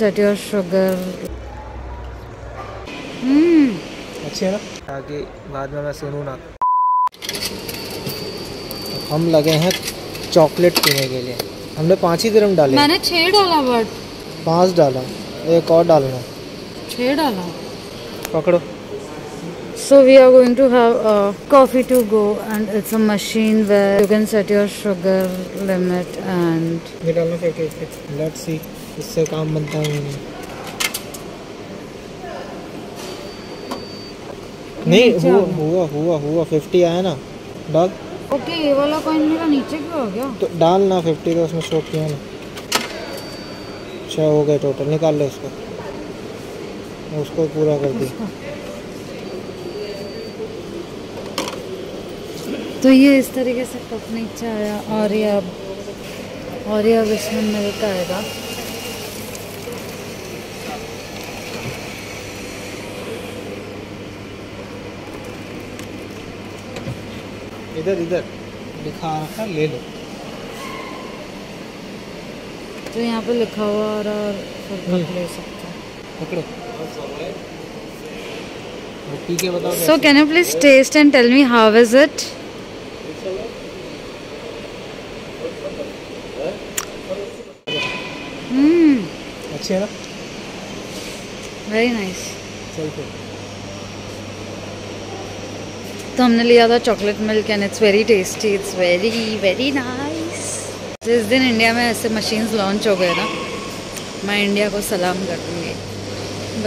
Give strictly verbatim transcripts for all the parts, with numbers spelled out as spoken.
set your sugar. Hmm. अच्छी है ना, ताकि बाद में मैं सुनूँ ना। हम लगे हैं चॉकलेट पीने के लिए। हमने पाँच ही ग्राम डाले, मैंने छः डाला, बट पाँच डाला, एक और डालना, छः डाला, पकड़ो। So we are going to have a coffee to go, and it's a machine where you can set your sugar limit and. ये डालना क्या क्या है? Let's see, इससे काम बनता है नहीं? नहीं हुआ हुआ हुआ हुआ फिफ्टी आया ना, डाल। Okay, ये वाला कॉइन मेरा नीचे क्यों हो गया? तो डाल ना फिफ्टी का, उसमें शो किया ना। अच्छा हो गया टोटल, निकाल ले उसको, उसको पूरा कर दी। तो ये इस तरीके से कप नीचे आया, और ये अब और ये अब इसमें मिल्क आएगा। इधर इधर लिखा रखा, ले लो। तो यहाँ पे लिखा हुआ, और, और ले सकते हैं, पकड़ो। So can you please taste and tell me how is it? Hmm, अच्छी है ना, वेरी नाइस। तो हमने लिया था chocolate milk and it's very tasty, it's very very nice. जिस दिन इंडिया में ऐसे मशीन्स लॉन्च हो गए ना, मैं इंडिया को सलाम कर दूँगी,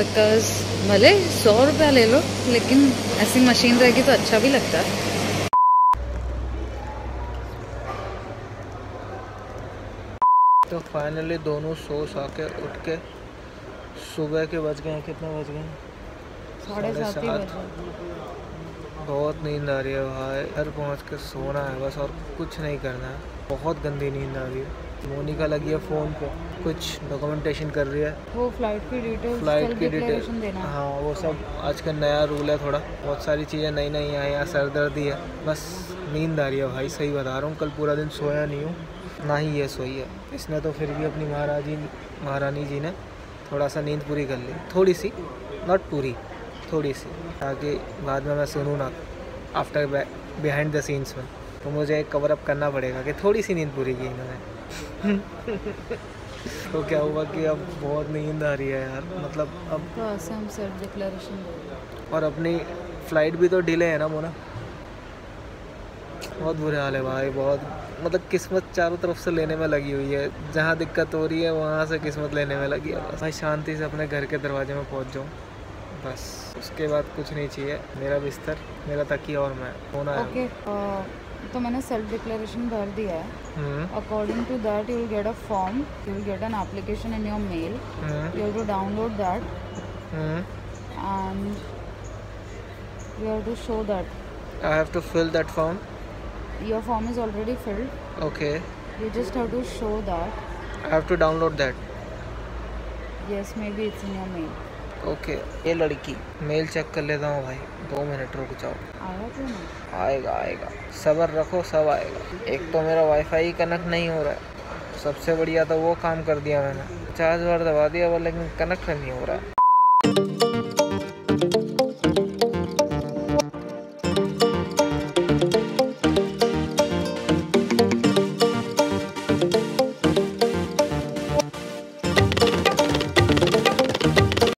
बिकॉज भले सौ रुपया ले लो, लेकिन ऐसी मशीन रहेगी तो अच्छा भी लगता है। तो फाइनली दोनों सो आके उठ के सुबह के बज गए हैं, कितने बज गए हैं, साढ़े सात। बहुत नींद आ रही है भाई, घर पहुंच के सोना है बस, और कुछ नहीं करना है। बहुत गंदी नींद आ रही है। मोनिका लगी है फ़ोन पे, कुछ डॉक्यूमेंटेशन कर रही है, वो फ्लाइट की डिटेल फ्लाइट की डिटेल हाँ वो सब। आज का नया रूल है थोड़ा, बहुत सारी चीज़ें नई नई आई हैं, सर दर्दी है, बस नींद आ रही है भाई, सही बता रहा हूँ। कल पूरा दिन सोया नहीं हूँ, ना ही ये सोई है। इसने तो फिर भी अपनी महाराजी महारानी जी ने थोड़ा सा नींद पूरी कर ली, थोड़ी सी, नॉट पूरी, थोड़ी सी, ताकि बाद में मैं सुनूँ ना आफ्टर बिहाइंड द सीन्स में। तो मुझे कवर अप करना पड़ेगा कि थोड़ी सी नींद पूरी की इन्होंने। तो क्या हुआ कि अब बहुत नींद आ रही है यार, मतलब अब तो आसाम से डिक्लेरेशन, और अपनी फ़्लाइट भी तो डिले है ना मोना। बहुत बुरे हाल है भाई, बहुत, मतलब किस्मत चारों तरफ से लेने में लगी हुई है। जहाँ दिक्कत हो रही है वहाँ से किस्मत लेने में लगी है। भाई शांति से अपने घर के दरवाजे में पहुँच जाऊँ, बस उसके बाद कुछ नहीं चाहिए। मेरा बिस्तर, मेरा तकिया, और मैं होना है। ओके okay, तो मैंने सेल्फ डिक्लेरेशन भर दिया है। According to that you will get a form, you will get an application in your mail, you have to download that and you have to show that. I have to fill that form. Your form is already filled. Okay. You just have to show that. I have to download that. Yes, maybe it's in your mail. Okay. ये लड़की mail check कर लेता हूँ भाई, दो minute रुक जाओ। आएगा क्यों नहीं? आएगा आएगा, सब्र रखो, सब आएगा। एक तो मेरा वाईफाई कनेक्ट नहीं हो रहा है, सबसे बढ़िया तो वो काम कर दिया मैंने, चार्ज बार दबा दिया, लेकिन कनेक्ट नहीं हो रहा है।